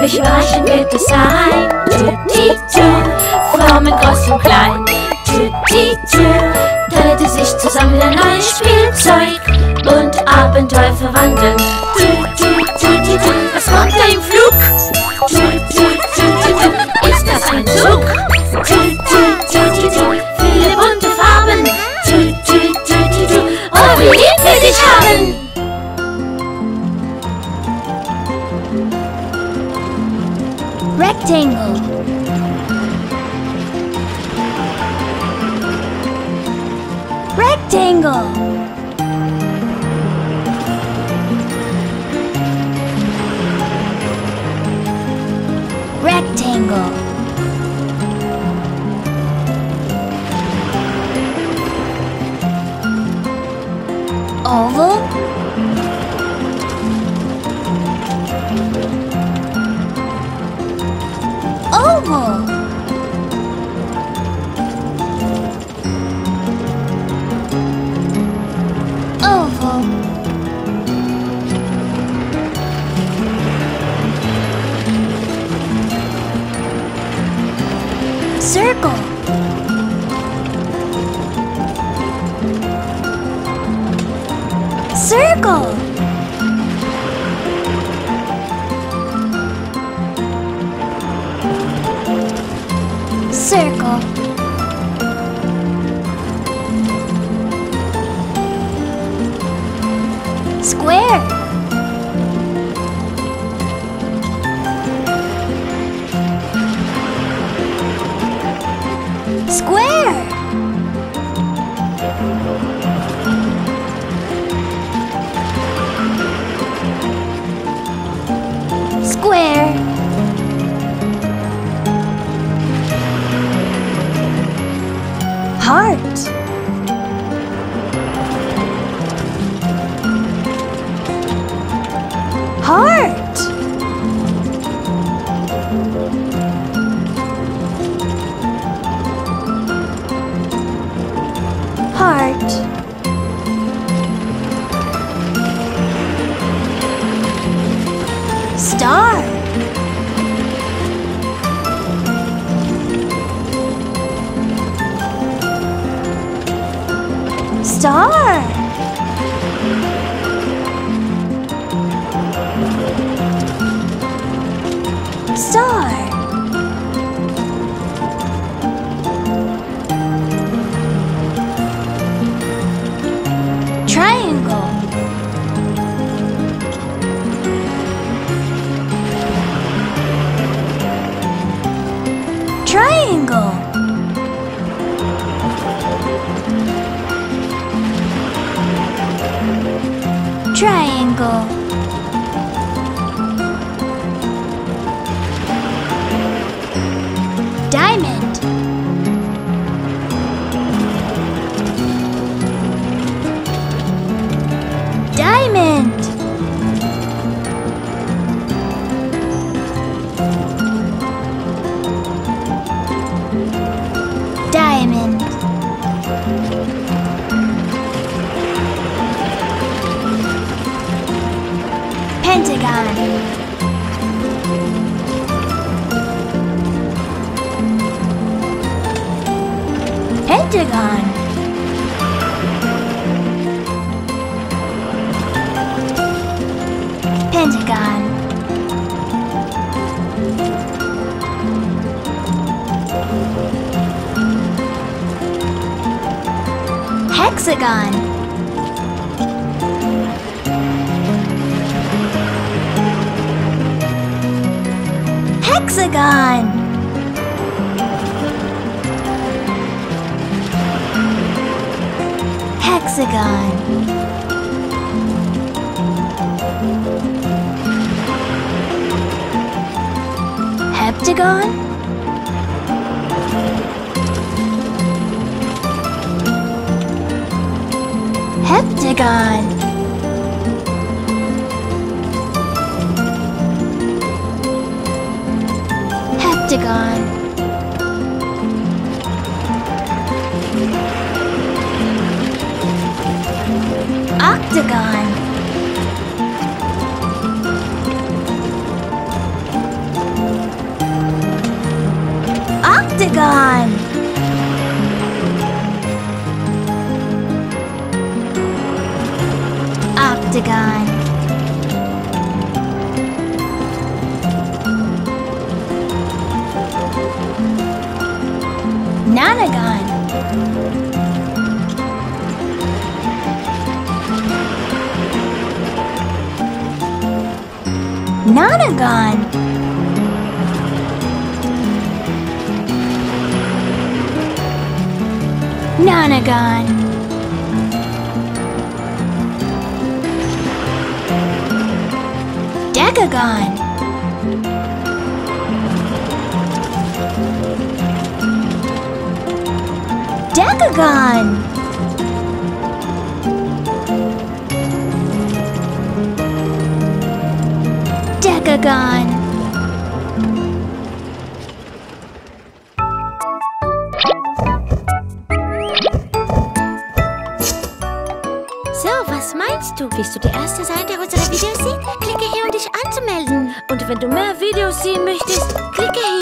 Welche Weichen wird es sein? Tütitu, Formen groß und klein. Tütitu, teilte sich zusammen ein neues Spielzeug und Abenteuer verwandeln. Tütitu, was kommt da im Flug? Tütitu, ist das ein Zug? Tütitu, viele bunte Farben. Tütitu, oh, wie lieb wir dich haben! Rectangle. Rectangle. Rectangle. Oval. Oval. Oval. Circle. Circle. Circle. Square. Square. Square. Heart. Heart. Heart. Star. Star. Star. Triangle. Triangle. Triangle. Diamond. Diamond. Diamond. Pentagon. Pentagon. Pentagon. Hexagon. Hexagon. Hexagon. Heptagon. Heptagon. Heptagon. Octagon. Pentagon. Octagon. Nonagon. Nonagon. Nonagon. Decagon. Decagon. Decagon. Willst du die erste Seite unserer Videos sehen? Klicke hier, um dich anzumelden. Und wenn du mehr Videos sehen möchtest, klicke hier.